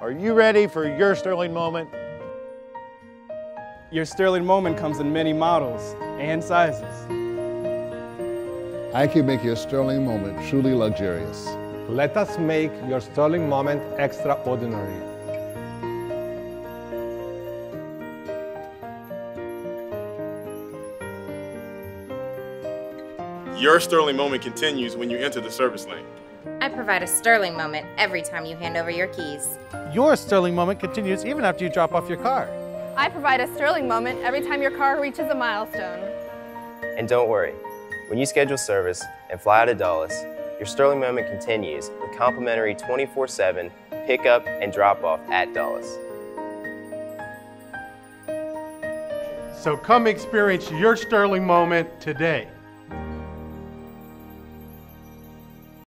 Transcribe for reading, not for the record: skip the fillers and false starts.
Are you ready for your Sterling moment? Your Sterling moment comes in many models and sizes. I can make your Sterling moment truly luxurious. Let us make your Sterling moment extraordinary. Your Sterling moment continues when you enter the service lane. I provide a Sterling moment every time you hand over your keys. Your Sterling moment continues even after you drop off your car. I provide a Sterling moment every time your car reaches a milestone. And don't worry, when you schedule service and fly out of Dulles, your Sterling moment continues with complimentary 24/7 pickup and drop off at Dulles. So come experience your Sterling moment today.